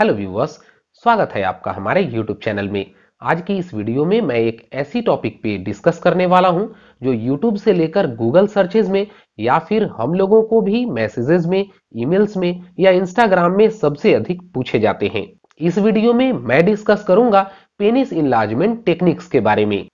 Hello viewers, स्वागत है आपका हमारे YouTube चैनल में। आज की इस वीडियो में मैं एक ऐसी टॉपिक पे डिस्कस करने वाला हूं जो YouTube से लेकर Google सर्चेज में या फिर हम लोगों को भी मैसेजेस में, ईमेल्स में या Instagram में सबसे अधिक पूछे जाते हैं। इस वीडियो में मैं डिस्कस करूंगा पेनिस इनलार्जमेंट टेक्निक्स के बारे में।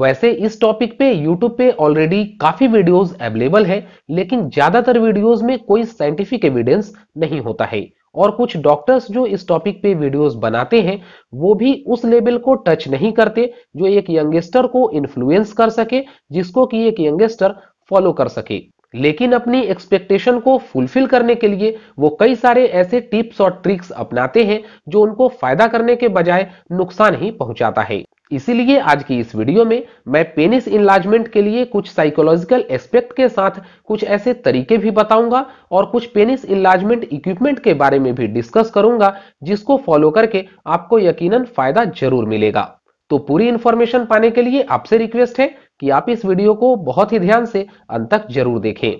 वैसे इस टॉपिक पे YouTube पे ऑलरेडी काफी वीडियोस अवेलेबल है, लेकिन ज्यादातर वीडियोस में कोई साइंटिफिक एविडेंस नहीं होता है और कुछ डॉक्टर्स जो इस टॉपिक पे वीडियोस बनाते हैं वो भी उस लेवल को टच नहीं करते जो एक यंगस्टर को इन्फ्लुएंस कर सके, जिसको कि एक यंगस्टर फॉलो कर सके। लेकिन अपनी एक्सपेक्टेशन को फुलफिल करने के लिए वो कई सारे ऐसे टिप्स और ट्रिक्स अपनाते हैं जो उनको फायदा करने के बजाय नुकसान ही पहुंचाता है। इसीलिए आज की इस वीडियो में मैं पेनिस इनलार्जमेंट के लिए कुछ साइकोलॉजिकल एस्पेक्ट के साथ कुछ ऐसे तरीके भी बताऊंगा और कुछ पेनिस इनलार्जमेंट इक्विपमेंट के बारे में भी डिस्कस करूंगा, जिसको फॉलो करके आपको यकीनन फायदा जरूर मिलेगा। तो पूरी इंफॉर्मेशन पाने के लिए आपसे रिक्वेस्ट है कि आप इस वीडियो को बहुत ही ध्यान से अंत तक जरूर देखें।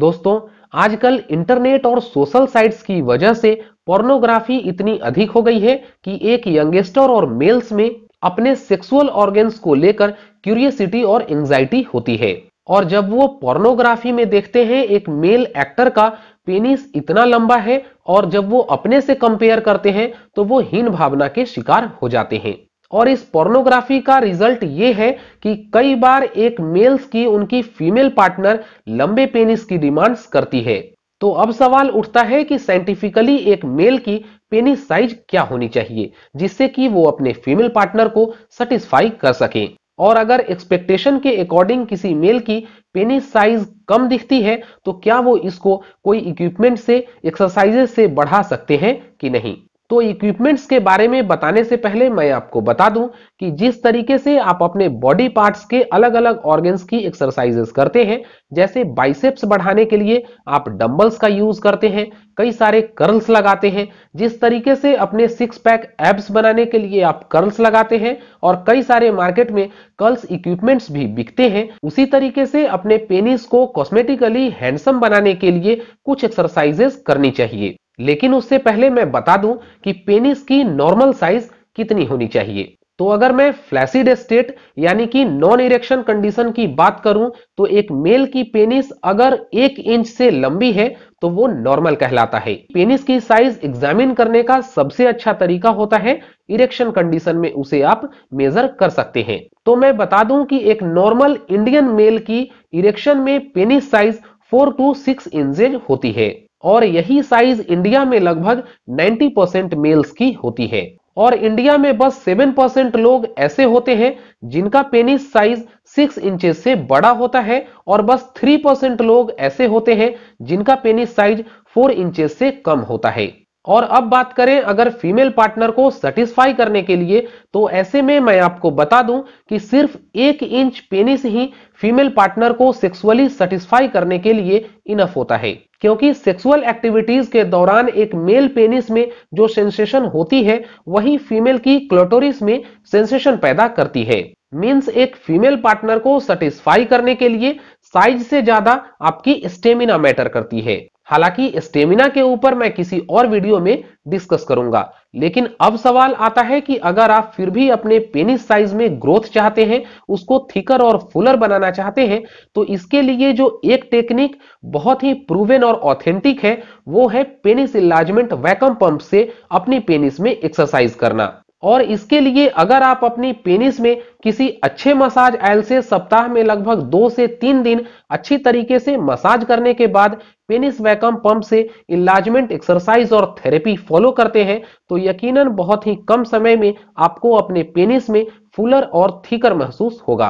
दोस्तों, आजकल इंटरनेट और सोशल साइट्स की वजह से पोर्नोग्राफी इतनी अधिक हो गई है कि एक यंगस्टर और मेल्स में अपने सेक्सुअल ऑर्गन्स को लेकर क्यूरियसिटी और एंजाइटी होती है। और जब वो पोर्नोग्राफी में देखते हैं एक मेल एक्टर का पेनिस इतना लंबा है और जब वो अपने से कंपेयर करते हैं तो वो हीन भावना के शिकार हो जाते हैं। और इस पोर्नोग्राफी का रिजल्ट ये है कि कई बार एक मेल्स की उनकी फीमेल पार्टनर लंबे पेनिस की डिमांड्स करती है। तो अब सवाल उठता है कि साइंटिफिकली एक मेल की पेनिस साइज क्या होनी चाहिए जिससे कि वो अपने फीमेल पार्टनर को सेटिस्फाई कर सके। और अगर एक्सपेक्टेशन के अकॉर्डिंग किसी मेल की पेनिस साइज कम दिखती है तो क्या वो इसको कोई इक्विपमेंट से, एक्सरसाइजेस से बढ़ा सकते हैं कि नहीं। तो इक्विपमेंट्स के बारे में बताने से पहले मैं आपको बता दूं कि जिस तरीके से आप अपने बॉडी पार्ट्स के अलग अलग ऑर्गन्स की एक्सरसाइजेस करते हैं, जैसे बाइसेप्स बढ़ाने के लिए आप डंबल्स का यूज करते हैं, कई सारे कर्ल्स लगाते हैं, जिस तरीके से अपने सिक्स पैक एब्स बनाने के लिए आप कर्ल्स लगाते हैं और कई सारे मार्केट में कर्ल्स इक्विपमेंट्स भी बिकते हैं, उसी तरीके से अपने पेनिस को कॉस्मेटिकली हैंडसम बनाने के लिए कुछ एक्सरसाइजेस करनी चाहिए। लेकिन उससे पहले मैं बता दूं कि पेनिस की नॉर्मल साइज कितनी होनी चाहिए। तो अगर मैं फ्लैसिड स्टेट यानी कि नॉन इरेक्शन कंडीशन की बात करूं तो एक मेल की पेनिस अगर 1 इंच से लंबी है तो वो नॉर्मल कहलाता है। पेनिस की साइज एग्जामिन करने का सबसे अच्छा तरीका होता है इरेक्शन कंडीशन में, उसे आप मेजर कर सकते हैं। तो मैं बता दूं कि एक नॉर्मल इंडियन मेल की इरेक्शन में पेनिस साइज 4 to 6 इंचेज होती है और यही साइज इंडिया में लगभग 90% मेल्स की होती है। और इंडिया में बस 7% लोग ऐसे होते हैं जिनका पेनिस साइज 6 इंचेज से बड़ा होता है और बस 3% लोग ऐसे होते हैं जिनका पेनिस साइज 4 इंचेज से कम होता है। और अब बात करें अगर फीमेल पार्टनर को सेटिस्फाई करने के लिए, तो ऐसे में मैं आपको बता दूं कि सिर्फ 1 इंच पेनिस ही फीमेल पार्टनर को सेक्सुअली सेटिस्फाई करने के लिए इनफ होता है, क्योंकि सेक्सुअल एक्टिविटीज के दौरान एक मेल पेनिस में जो सेंसेशन होती है वही फीमेल की क्लिटोरिस में सेंसेशन पैदा करती है। मीन्स एक फीमेल पार्टनर को सेटिस्फाई करने के लिए साइज से ज्यादा आपकी स्टेमिना मैटर करती है। हालांकि स्टेमिना के ऊपर मैं किसी और वीडियो में डिस्कस करूंगा। लेकिन अब सवाल आता है कि अगर आप फिर भी अपने पेनिस साइज में ग्रोथ चाहते हैं, उसको थिकर और फुलर बनाना चाहते हैं, तो इसके लिए जो एक टेक्निक बहुत ही प्रूवन और ऑथेंटिक है वो है पेनिस इनलार्जमेंट वैक्यूम पंप से अपनी पेनिस में एक्सरसाइज करना। और इसके लिए अगर आप अपनी पेनिस में किसी अच्छे मसाज आयल से सप्ताह में लगभग 2 से 3 दिन अच्छी तरीके से मसाज करने के बाद पेनिस वैक्यूम पंप से इनलार्जमेंट एक्सरसाइज और थेरेपी फॉलो करते हैं तो यकीनन बहुत ही कम समय में आपको अपने पेनिस में फुलर और थिकर महसूस होगा।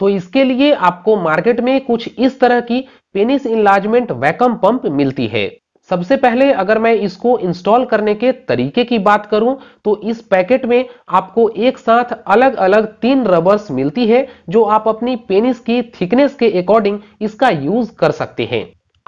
तो इसके लिए आपको मार्केट में कुछ इस तरह की पेनिस इनलार्जमेंट वैक्यूम पंप मिलती है। सबसे पहले अगर मैं इसको इंस्टॉल करने के तरीके की बात करूं तो इस पैकेट में आपको एक साथ अलग अलग 3 रबर्स मिलती है जो आप अपनी पेनिस की थिकनेस के अकॉर्डिंग इसका यूज कर सकते हैं।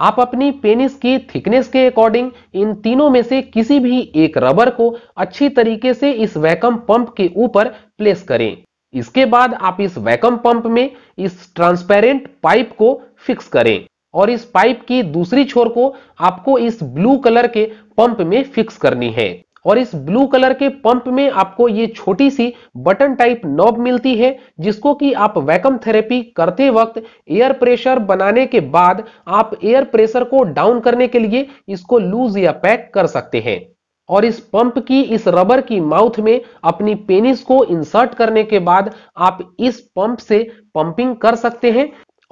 आप अपनी पेनिस की थिकनेस के अकॉर्डिंग इन तीनों में से किसी भी एक रबर को अच्छी तरीके से इस वैक्यूम पंप के ऊपर प्लेस करें। इसके बाद आप इस वैक्यूम पंप में इस ट्रांसपेरेंट पाइप को फिक्स करें। और इस पाइप की दूसरी छोर को आपको इस ब्लू कलर के पंप में फिक्स करनी है। और इस ब्लू कलर के पंप में आपको ये छोटी सी बटन टाइप नॉब मिलती है, जिसको कि आप वैक्यूम थेरेपी करते वक्त एयर प्रेशर बनाने के बाद आप एयर प्रेशर को डाउन करने के लिए इसको लूज या पैक कर सकते हैं। और इस पंप की इस रबर की माउथ में अपनी पेनिस को इंसर्ट करने के बाद आप इस पंप से पंपिंग कर सकते हैं।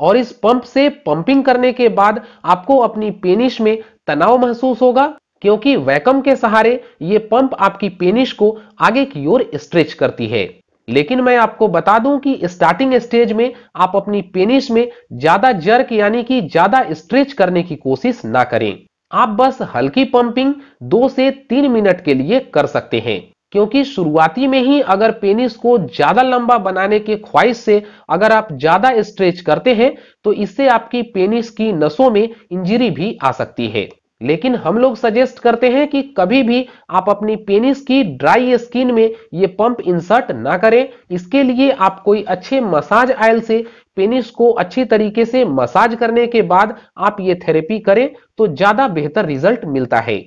और इस पंप से पंपिंग करने के बाद आपको अपनी पेनिस में तनाव महसूस होगा, क्योंकि वैक्यूम के सहारे ये पंप आपकी पेनिस को आगे की ओर स्ट्रेच करती है। लेकिन मैं आपको बता दूं कि स्टार्टिंग स्टेज में आप अपनी पेनिस में ज्यादा जर्क यानी कि ज्यादा स्ट्रेच करने की कोशिश ना करें। आप बस हल्की पंपिंग 2 से 3 मिनट के लिए कर सकते हैं, क्योंकि शुरुआती में ही अगर पेनिस को ज्यादा लंबा बनाने के ख्वाहिश से अगर आप ज्यादा स्ट्रेच करते हैं तो इससे आपकी पेनिस की नसों में इंजरी भी आ सकती है। लेकिन हम लोग सजेस्ट करते हैं कि कभी भी आप अपनी पेनिस की ड्राई स्किन में ये पंप इंसर्ट ना करें। इसके लिए आप कोई अच्छे मसाज ऑयल से पेनिस को अच्छी तरीके से मसाज करने के बाद आप ये थेरेपी करें तो ज्यादा बेहतर रिजल्ट मिलता है।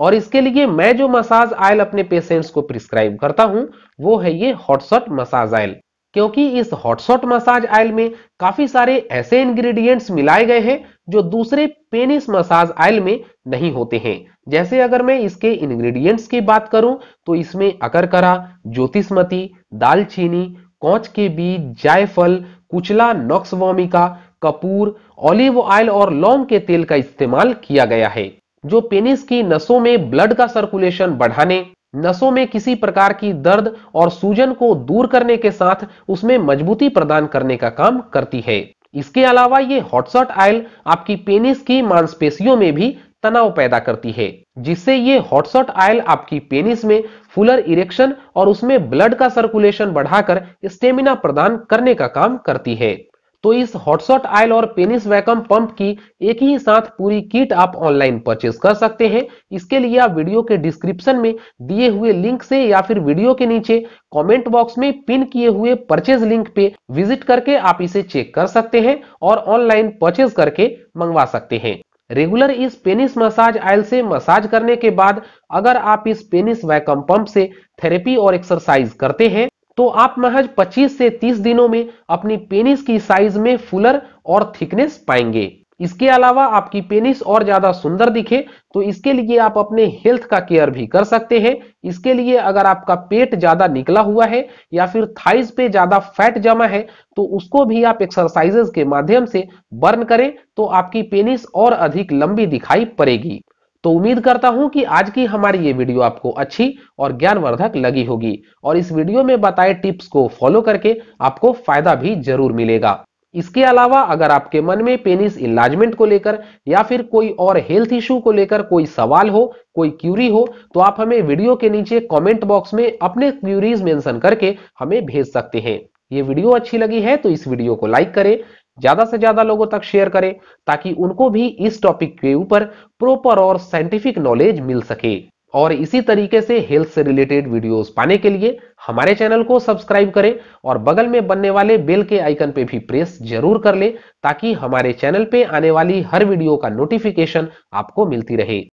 और इसके लिए मैं जो मसाज ऑयल अपने पेशेंट्स को प्रिस्क्राइब करता हूं वो है ये हॉटशॉट मसाज ऑयल, क्योंकि इस हॉटशॉट मसाज ऑयल में काफी सारे ऐसे इंग्रेडिएंट्स मिलाए गए हैं जो दूसरे पेनिस मसाज ऑयल में नहीं होते हैं। जैसे अगर मैं इसके इंग्रेडिएंट्स की बात करूं तो इसमें अकरकरा, ज्योतिषमती, दालचीनी, कौंच के बीज, जायफल, कुचला, नक्स वोमिका, कपूर, ऑलिव ऑयल और लौंग के तेल का इस्तेमाल किया गया है, जो पेनिस की नसों में ब्लड का सर्कुलेशन बढ़ाने, नसों में किसी प्रकार की दर्द और सूजन को दूर करने के साथ उसमें मजबूती प्रदान करने का काम करती है। इसके अलावा ये हॉटशॉट ऑयल आपकी पेनिस की मांसपेशियों में भी तनाव पैदा करती है, जिससे ये हॉटशॉट ऑयल आपकी पेनिस में फुलर इरेक्शन और उसमें ब्लड का सर्कुलेशन बढ़ाकर स्टेमिना प्रदान करने का काम करती है। तो इस हॉटशॉट ऑयल और पेनिस वैक्यूम पंप की एक ही साथ पूरी किट आप ऑनलाइन परचेज कर सकते हैं। इसके लिए आप वीडियो के डिस्क्रिप्शन में दिए हुए लिंक से या फिर वीडियो के नीचे कमेंट बॉक्स में पिन किए हुए परचेज लिंक पे विजिट करके आप इसे चेक कर सकते हैं और ऑनलाइन परचेज करके मंगवा सकते हैं। रेगुलर इस पेनिस मसाज ऑयल से मसाज करने के बाद अगर आप इस पेनिस वैक्यूम पंप से थेरेपी और एक्सरसाइज करते हैं तो आप महज 25 से 30 दिनों में अपनी पेनिस की साइज में फुलर और थिकनेस पाएंगे। इसके अलावा आपकी पेनिस और ज्यादा सुंदर दिखे तो इसके लिए आप अपने हेल्थ का केयर भी कर सकते हैं। इसके लिए अगर आपका पेट ज्यादा निकला हुआ है या फिर थाइज पे ज्यादा फैट जमा है तो उसको भी आप एक्सरसाइजेज के माध्यम से बर्न करें तो आपकी पेनिस और अधिक लंबी दिखाई पड़ेगी। तो उम्मीद करता हूं कि आज की हमारी ये वीडियो आपको अच्छी और ज्ञानवर्धक लगी होगी और इस वीडियो में बताए टिप्स को फॉलो करके आपको फायदा भी जरूर मिलेगा। इसके अलावा अगर आपके मन में पेनिस इलाजमेंट को लेकर या फिर कोई और हेल्थ इशू को लेकर कोई सवाल हो, कोई क्यूरी हो, तो आप हमें वीडियो के नीचे कॉमेंट बॉक्स में अपने क्यूरीज मेंशन करके हमें भेज सकते हैं। ये वीडियो अच्छी लगी है तो इस वीडियो को लाइक करें, ज्यादा से ज्यादा लोगों तक शेयर करें ताकि उनको भी इस टॉपिक के ऊपर प्रॉपर और साइंटिफिक नॉलेज मिल सके। और इसी तरीके से हेल्थ से रिलेटेड वीडियोस पाने के लिए हमारे चैनल को सब्सक्राइब करें और बगल में बनने वाले बेल के आइकन पे भी प्रेस जरूर कर लें ताकि हमारे चैनल पे आने वाली हर वीडियो का नोटिफिकेशन आपको मिलती रहे।